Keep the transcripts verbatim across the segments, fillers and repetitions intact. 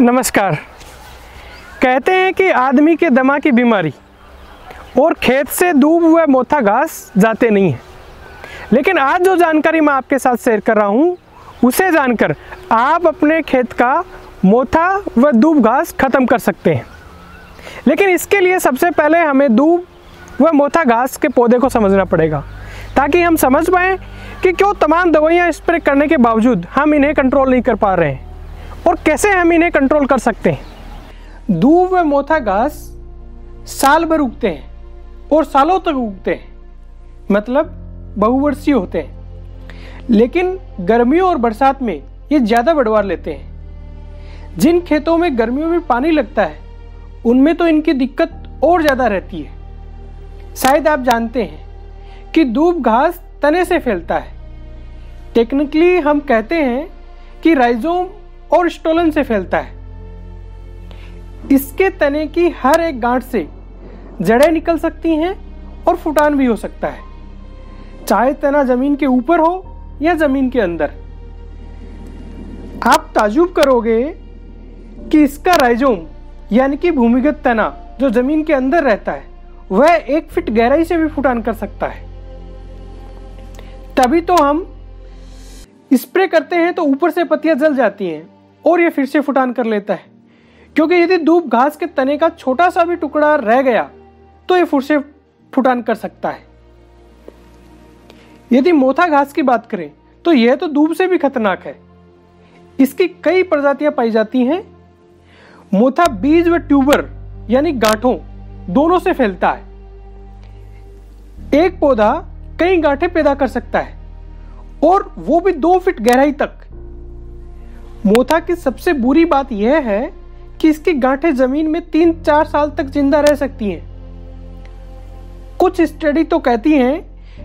नमस्कार। कहते हैं कि आदमी के दमा की बीमारी और खेत से दूब हुआ मोथा घास जाते नहीं हैं, लेकिन आज जो जानकारी मैं आपके साथ शेयर कर रहा हूँ उसे जानकर आप अपने खेत का मोथा व दूब घास ख़त्म कर सकते हैं। लेकिन इसके लिए सबसे पहले हमें दूब व मोथा घास के पौधे को समझना पड़ेगा, ताकि हम समझ पाएँ कि क्यों तमाम दवाइयाँ स्प्रे करने के बावजूद हम इन्हें कंट्रोल नहीं कर पा रहे हैं और कैसे हम इन्हें कंट्रोल कर सकते हैं। दूब व मोथा घास साल भर उगते हैं और सालों तक उगते हैं, मतलब बहुवर्षीय होते हैं। लेकिन गर्मियों और बरसात में ये ज़्यादा बढ़वार लेते हैं। जिन खेतों में गर्मियों में पानी लगता है उनमें तो इनकी दिक्कत और ज़्यादा रहती है। शायद आप जानते हैं कि दूब घास तने से फैलता है। टेक्निकली हम कहते हैं कि राइजोम और स्टोलन से फैलता है। इसके तने की हर एक गांठ से जड़ें निकल सकती हैं और फुटान भी हो सकता है, चाहे तना जमीन के ऊपर हो या जमीन के अंदर। आप ताजुब करोगे कि इसका राइजोम यानी कि भूमिगत तना जो जमीन के अंदर रहता है वह एक फीट गहराई से भी फुटान कर सकता है। तभी तो हम स्प्रे करते हैं तो ऊपर से पत्तियां जल जाती हैं और ये फिर से फुटान कर लेता है, क्योंकि यदि दूब घास के तने का छोटा सा भी टुकड़ा रह गया तो ये फिर से फुटान कर सकता है। यदि मोथा घास की बात करें तो यह तो दूब से भी खतरनाक है। इसकी कई प्रजातियां पाई जाती हैं। मोथा बीज व ट्यूबर यानी गांठों दोनों से फैलता है। एक पौधा कई गांठें पैदा कर सकता है और वो भी दो फीट गहराई तक। मोथा की सबसे बुरी बात यह है कि इसकी गांठें जमीन में तीन चार साल तक जिंदा रह सकती हैं। कुछ स्टडी तो कहती हैं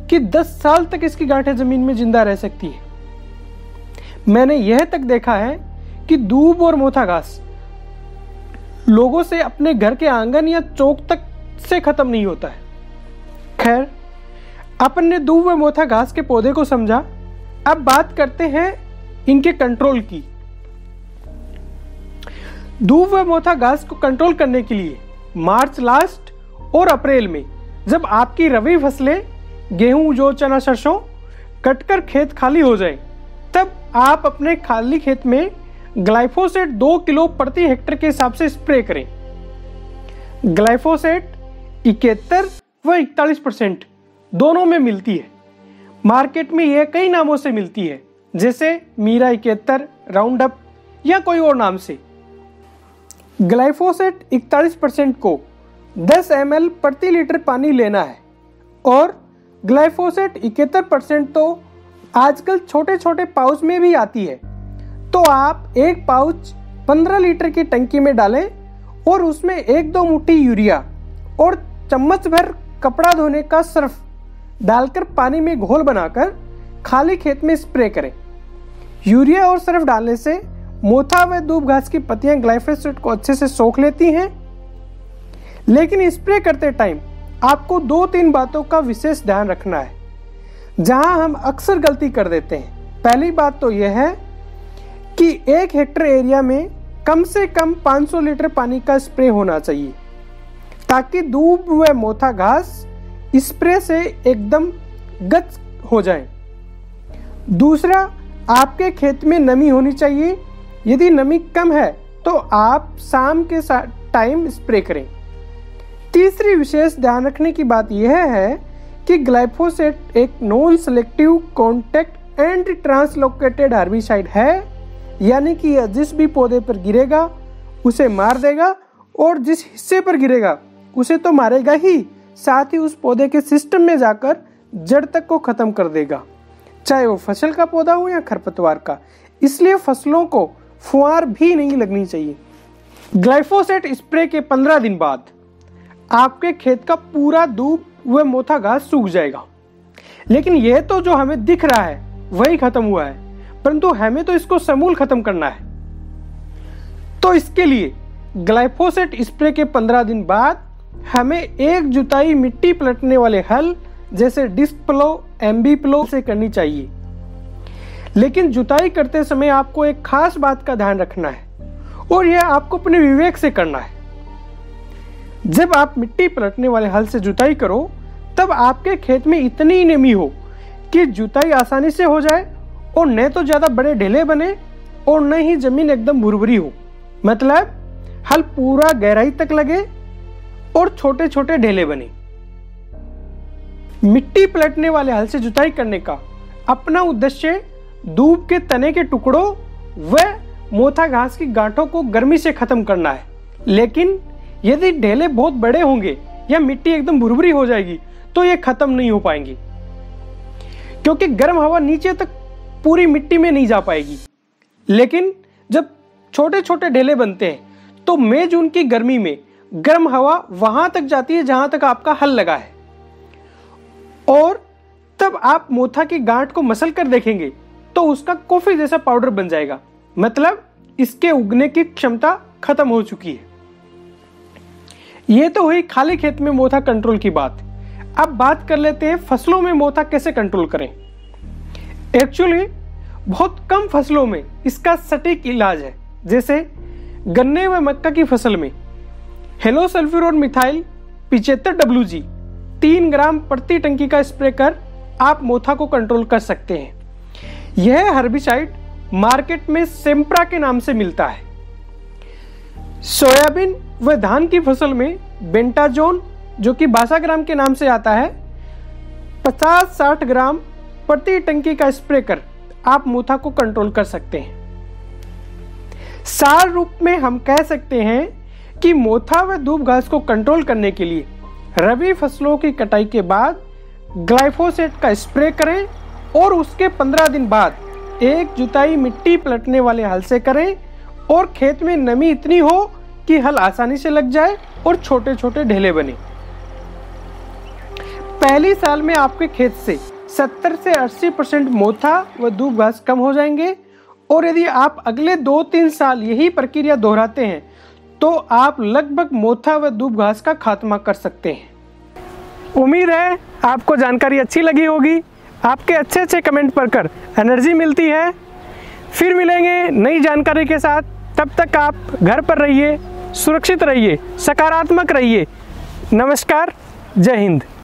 कि दस साल तक इसकी गांठें जमीन में जिंदा रह सकती हैं। मैंने यह तक देखा है कि दूब और मोथा घास लोगों से अपने घर के आंगन या चौक तक से खत्म नहीं होता है। खैर, अपन ने दूब व मोथा घास के पौधे को समझा। अब बात करते हैं इनके कंट्रोल की। दूब व मोथा घास को कंट्रोल करने के लिए मार्च लास्ट और अप्रैल में, जब आपकी रबी फसलें गेहूं, जौ, चना, सरसों कटकर खेत खाली हो जाए, तब आप अपने खाली खेत में ग्लाइफोसेट दो किलो प्रति हेक्टर के हिसाब से स्प्रे करें। ग्लाइफोसेट इकहत्तर व इकतालीस परसेंट दोनों में मिलती है। मार्केट में यह कई नामों से मिलती है, जैसे मीरा इकहत्तर, राउंड अप या कोई और नाम से। ग्लाइफोसेट इकतालीस परसेंट को दस एम एल प्रति लीटर पानी लेना है और ग्लाइफोसेट इकहत्तर परसेंट तो आजकल छोटे छोटे पाउच में भी आती है, तो आप एक पाउच पंद्रह लीटर की टंकी में डालें और उसमें एक दो मुट्ठी यूरिया और चम्मच भर कपड़ा धोने का सर्फ डालकर पानी में घोल बनाकर खाली खेत में स्प्रे करें। यूरिया और सर्फ डालने से मोथा व दूब घास की पत्तियां ग्लाइफोसेट को अच्छे से सोख लेती हैं। लेकिन स्प्रे करते टाइम आपको दो तीन बातों का विशेष ध्यान रखना है, जहां हम अक्सर गलती कर देते हैं। पहली बात तो यह है कि एक हेक्टर एरिया में कम से कम पाँच सौ लीटर पानी का स्प्रे होना चाहिए, ताकि दूब व मोथा घास स्प्रे से एकदम गच हो जाए। दूसरा, आपके खेत में नमी होनी चाहिए। यदि नमी कम है तो आप शाम के टाइम स्प्रे करें। तीसरी विशेष ध्यान रखने की बात यह है कि ग्लाइफोसेट एक non selective contact and translocated herbicide है, यानी कि यह जिस भी पौधे पर गिरेगा उसे मार देगा और जिस हिस्से पर गिरेगा उसे तो मारेगा ही, साथ ही उस पौधे के सिस्टम में जाकर जड़ तक को खत्म कर देगा, चाहे वो फसल का पौधा हो या खरपतवार का। इसलिए फसलों को फुहार भी नहीं लगनी चाहिए। ग्लाइफोसेट स्प्रे के पंद्रह दिन बाद आपके खेत का पूरा दूब व मोथा घास सूख जाएगा। लेकिन यह तो जो हमें दिख रहा है वही खत्म हुआ है, परंतु हमें तो इसको समूल खत्म करना है। तो इसके लिए ग्लाइफोसेट स्प्रे के पंद्रह दिन बाद हमें एक जुताई मिट्टी पलटने वाले हल जैसे डिस्क प्लो, एमबी प्लो से करनी चाहिए। लेकिन जुताई करते समय आपको एक खास बात का ध्यान रखना है और यह आपको अपने विवेक से करना है। जब आप मिट्टी पलटने वाले हल से जुताई करो तब आपके खेत में इतनी नमी हो कि जुताई आसानी से हो जाए और न तो ज़्यादा बड़े ढेले बने और न ही जमीन एकदम भुरभुरी हो। मतलब हल पूरा गहराई तक लगे और छोटे छोटे ढेले बने। मिट्टी पलटने वाले हल से जुताई करने का अपना उद्देश्य दूब के तने के टुकड़ों व मोथा घास की गांठों को गर्मी से खत्म करना है। लेकिन यदि ढेले बहुत बड़े होंगे या मिट्टी एकदम भुरभुरी हो जाएगी तो ये खत्म नहीं हो पाएंगी, क्योंकि गर्म हवा नीचे तक पूरी मिट्टी में नहीं जा पाएगी। लेकिन जब छोटे छोटे ढेले बनते हैं तो मई जून की गर्मी में गर्म हवा वहां तक जाती है जहां तक आपका हल लगा है, और तब आप मोथा की गांठ को मसल कर देखेंगे तो उसका कॉफी जैसा पाउडर बन जाएगा। मतलब इसके उगने की क्षमता खत्म हो चुकी है। ये तो हुई खाली खेत में मोथा कंट्रोल की बात। अब बात कर लेते हैं फसलों में मोथा कैसे कंट्रोल करें। एक्चुअली बहुत कम फसलों में इसका सटीक इलाज है। जैसे गन्ने व मक्का की फसल में हेलो सल्फ्यूरोन मिथाइल पिचहत्तर डब्ल्यू जी तीन ग्राम प्रति टंकी का स्प्रे कर आप मोथा को कंट्रोल कर सकते हैं। यह हर्बिसाइड मार्केट में सेम्प्रा के नाम से मिलता है। सोयाबीन व धान की फसल में बेंटाजोन, जो कि भाषाग्राम के नाम से आता है, पचास साठ ग्राम प्रति टंकी का स्प्रे कर आप मोथा को कंट्रोल कर सकते हैं। सार रूप में हम कह सकते हैं कि मोथा व दूब घास को कंट्रोल करने के लिए रबी फसलों की कटाई के बाद ग्लाइफोसेट का स्प्रे करें और उसके पंद्रह दिन बाद एक जुताई मिट्टी पलटने वाले हल से करें और खेत में नमी इतनी हो कि हल आसानी से लग जाए और छोटे छोटे ढेले बने। पहले साल में आपके खेत से सत्तर से अस्सी परसेंट मोथा व दूब घास कम हो जाएंगे और यदि आप अगले दो तीन साल यही प्रक्रिया दोहराते हैं तो आप लगभग मोथा व दूब घास का खात्मा कर सकते हैं। उम्मीद है आपको जानकारी अच्छी लगी होगी। आपके अच्छे अच्छे कमेंट पढ़कर एनर्जी मिलती है। फिर मिलेंगे नई जानकारी के साथ। तब तक आप घर पर रहिए, सुरक्षित रहिए, सकारात्मक रहिए। नमस्कार, जय हिंद।